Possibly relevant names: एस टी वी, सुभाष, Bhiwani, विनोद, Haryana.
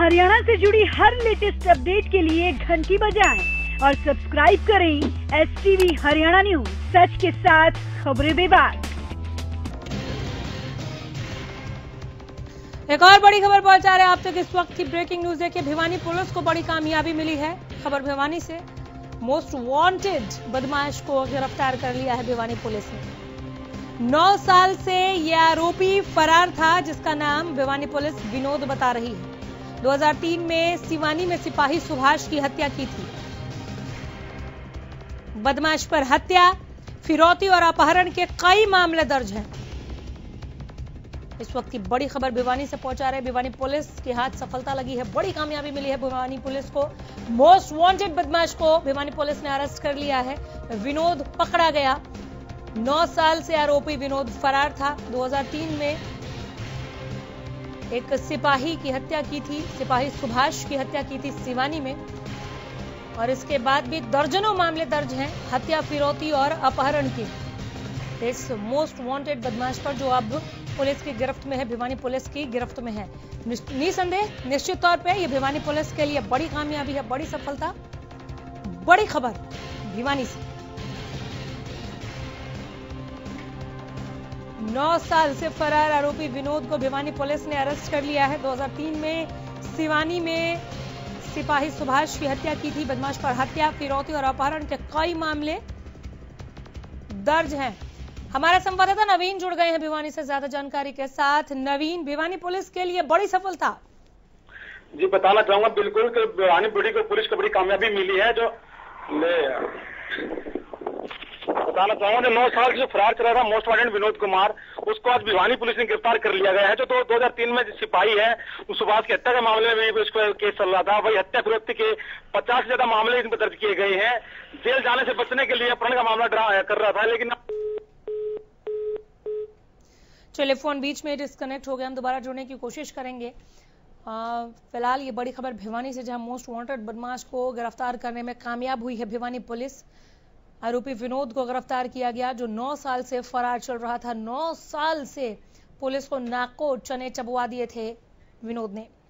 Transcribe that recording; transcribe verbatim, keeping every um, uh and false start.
हरियाणा से जुड़ी हर latest update के लिए घंटी बजाएं और सब्सक्राइब करें एस टी वी Haryana news, सच के साथ खबरें बेबाक। एक और बड़ी खबर पहुंचा रहे हैं आप तक तो इस वक्त की ब्रेकिंग न्यूज है कि भिवानी पुलिस को बड़ी कामयाबी मिली है। खबर भिवानी से, मोस्ट वांटेड बदमाश को गिरफ्तार कर लिया है भिवानी पुलिस ने। नौ साल से यह आरोपी फरार था, जिसका नाम भिवानी पुलिस विनोद बता रही है। दो हज़ार तीन में सिवानी में सिपाही सुभाष की हत्या की थी। बदमाश पर हत्या, फिरौती और अपहरण के कई मामले दर्ज हैं। इस वक्त की बड़ी खबर भिवानी से पहुंचा रहे। भिवानी पुलिस के हाथ सफलता लगी है, बड़ी कामयाबी मिली है भिवानी पुलिस को। मोस्ट वांटेड बदमाश को भिवानी पुलिस ने अरेस्ट कर लिया है, विनोद पकड़ा गया। नौ साल से आरोपी विनोद फरार था। दो हज़ार तीन में एक सिपाही की हत्या की थी, सिपाही सुभाष की हत्या की थी सिवानी में, और इसके बाद भी दर्जनों मामले दर्ज हैं हत्या, फिरौती और अपहरण के। इस मोस्ट वांटेड बदमाश पर, जो अब पुलिस की गिरफ्त में है, भिवानी पुलिस की गिरफ्त में है, निसंदेह निश्चित तौर पे ये भिवानी पुलिस के लिए बड़ी कामयाबी है, बड़ी सफलता, बड़ी खबर भिवानी से। नौ साल से फरार आरोपी विनोद को भिवानी पुलिस ने अरेस्ट कर लिया है। दो हज़ार तीन में सिवानी में सिपाही सुभाष की हत्या की थी। बदमाश पर हत्या, फिरौती और अपहरण के कई मामले दर्ज हैं। हमारा संवाददाता नवीन जुड़ गए हैं भिवानी से ज्यादा जानकारी के साथ। नवीन, भिवानी पुलिस के लिए बड़ी सफलता। जी, बताना चाहूंगा बिल्कुल कि भिवानी बड़ी को पुलिस को बड़ी कामयाबी मिली है। जो बताना चाहूंगा नौ साल से फरार चला रहा मोस्ट वांटेड विनोद कुमार, उसको आज भिवानी पुलिस ने गिरफ्तार कर लिया गया है। जो दो हजार तीन में सिपाही है सुभाष की हत्या के मामले में उसको केस चल रहा था, वही हत्या प्रवृत्ति के पचास से ज्यादा मामले इसमें दर्ज किए गए हैं। जेल जाने से बचने के लिए अपहरण का मामला कर रहा था, लेकिन चलिए फोन बीच में डिस्कनेक्ट हो गया, हम दोबारा जुड़ने की कोशिश करेंगे। फिलहाल ये बड़ी खबर भिवानी से, जहां मोस्ट वांटेड बदमाश को गिरफ्तार करने में कामयाब हुई है भिवानी पुलिस। आरोपी विनोद को गिरफ्तार किया गया, जो नौ साल से फरार चल रहा था। नौ साल से पुलिस को नाको चने चबवा दिए थे विनोद ने।